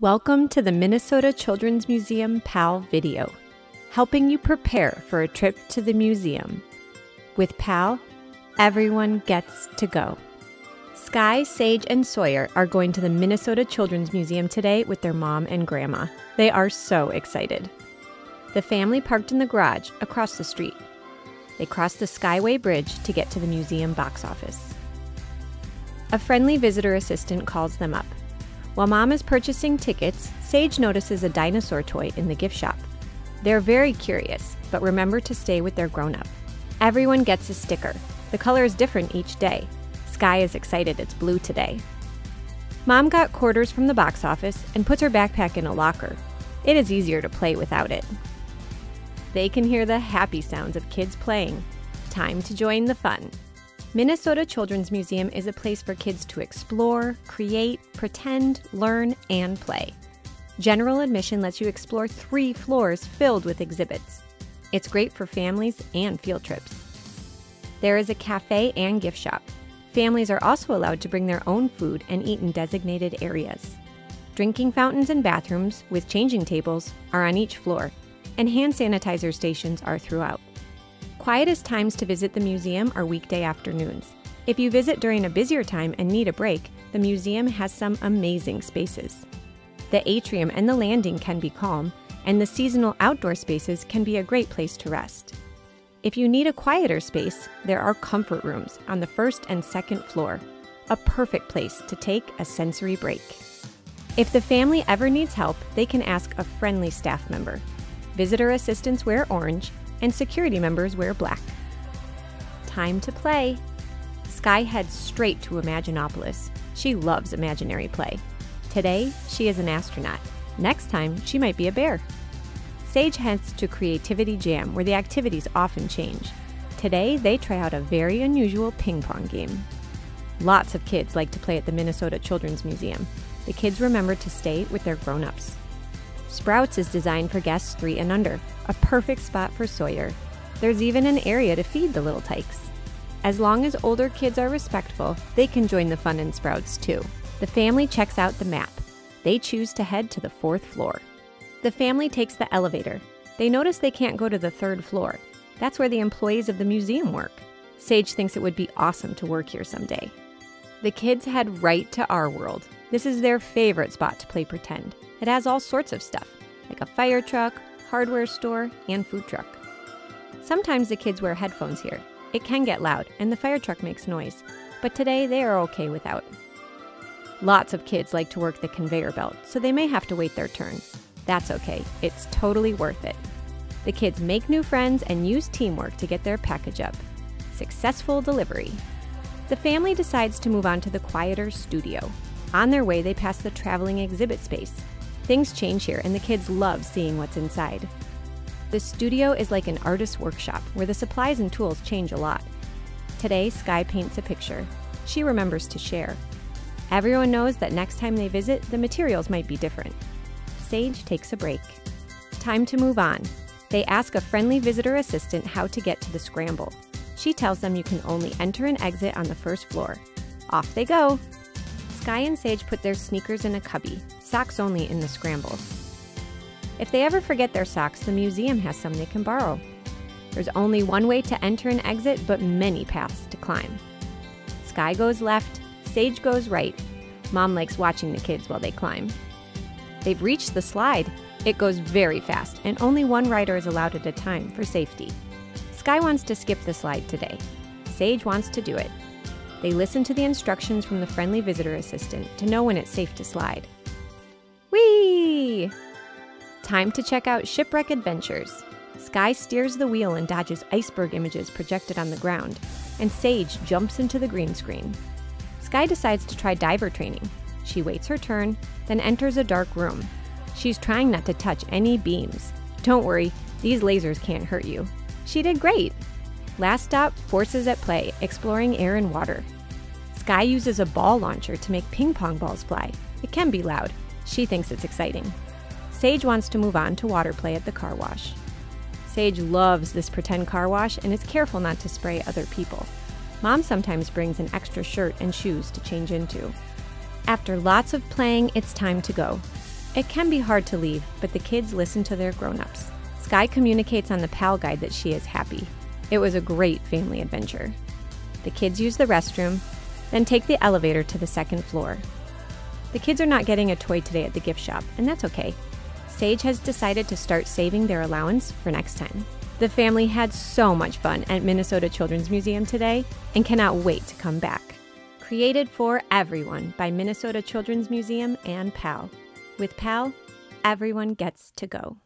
Welcome to the Minnesota Children's Museum PAL video, helping you prepare for a trip to the museum. With PAL, everyone gets to go. Sky, Sage, and Sawyer are going to the Minnesota Children's Museum today with their mom and grandma. They are so excited. The family parked in the garage across the street. They crossed the Skyway Bridge to get to the museum box office. A friendly visitor assistant calls them up. While Mom is purchasing tickets, Sage notices a dinosaur toy in the gift shop. They're very curious, but remember to stay with their grown-up. Everyone gets a sticker. The color is different each day. Sky is excited it's blue today. Mom got quarters from the box office and puts her backpack in a locker. It is easier to play without it. They can hear the happy sounds of kids playing. Time to join the fun. Minnesota Children's Museum is a place for kids to explore, create, pretend, learn, and play. General admission lets you explore 3 floors filled with exhibits. It's great for families and field trips. There is a cafe and gift shop. Families are also allowed to bring their own food and eat in designated areas. Drinking fountains and bathrooms with changing tables are on each floor, and hand sanitizer stations are throughout. Quietest times to visit the museum are weekday afternoons. If you visit during a busier time and need a break, the museum has some amazing spaces. The atrium and the landing can be calm, and the seasonal outdoor spaces can be a great place to rest. If you need a quieter space, there are comfort rooms on the 1st and 2nd floor, a perfect place to take a sensory break. If the family ever needs help, they can ask a friendly staff member. Visitor assistants wear orange, and security members wear black. Time to play. Sky heads straight to Imaginopolis. She loves imaginary play. Today, she is an astronaut. Next time, she might be a bear. Sage heads to Creativity Jam, where the activities often change. Today, they try out a very unusual ping pong game. Lots of kids like to play at the Minnesota Children's Museum. The kids remember to stay with their grown-ups. Sprouts is designed for guests 3 and under, a perfect spot for Sawyer. There's even an area to feed the little tykes. As long as older kids are respectful, they can join the fun in Sprouts too. The family checks out the map. They choose to head to the 4th floor. The family takes the elevator. They notice they can't go to the 3rd floor. That's where the employees of the museum work. Sage thinks it would be awesome to work here someday. The kids head right to our world. This is their favorite spot to play pretend. It has all sorts of stuff, like a fire truck, hardware store, and food truck. Sometimes the kids wear headphones here. It can get loud, and the fire truck makes noise, but today they are okay without. Lots of kids like to work the conveyor belt, so they may have to wait their turn. That's okay, it's totally worth it. The kids make new friends and use teamwork to get their package up. Successful delivery. The family decides to move on to the quieter studio. On their way, they pass the traveling exhibit space. Things change here, and the kids love seeing what's inside. The studio is like an artist's workshop where the supplies and tools change a lot. Today, Sky paints a picture. She remembers to share. Everyone knows that next time they visit, the materials might be different. Sage takes a break. Time to move on. They ask a friendly visitor assistant how to get to the scramble. She tells them you can only enter and exit on the 1st floor. Off they go. Sky and Sage put their sneakers in a cubby, socks only in the scramble. If they ever forget their socks, the museum has some they can borrow. There's only one way to enter and exit, but many paths to climb. Sky goes left, Sage goes right. Mom likes watching the kids while they climb. They've reached the slide. It goes very fast, and only one rider is allowed at a time for safety. Sky wants to skip the slide today. Sage wants to do it. They listen to the instructions from the friendly visitor assistant to know when it's safe to slide. Whee! Time to check out Shipwreck Adventures. Sky steers the wheel and dodges iceberg images projected on the ground, and Sage jumps into the green screen. Sky decides to try diver training. She waits her turn, then enters a dark room. She's trying not to touch any beams. Don't worry, these lasers can't hurt you. She did great! Last stop, Forces at Play, exploring air and water. Sky uses a ball launcher to make ping pong balls fly. It can be loud. She thinks it's exciting. Sage wants to move on to water play at the car wash. Sage loves this pretend car wash and is careful not to spray other people. Mom sometimes brings an extra shirt and shoes to change into. After lots of playing, it's time to go. It can be hard to leave, but the kids listen to their grown-ups. Sky communicates on the PAL guide that she is happy. It was a great family adventure. The kids use the restroom, then take the elevator to the second floor. The kids are not getting a toy today at the gift shop, and that's okay. Sage has decided to start saving their allowance for next time. The family had so much fun at Minnesota Children's Museum today and cannot wait to come back. Created for everyone by Minnesota Children's Museum and PAL. With PAL, everyone gets to go.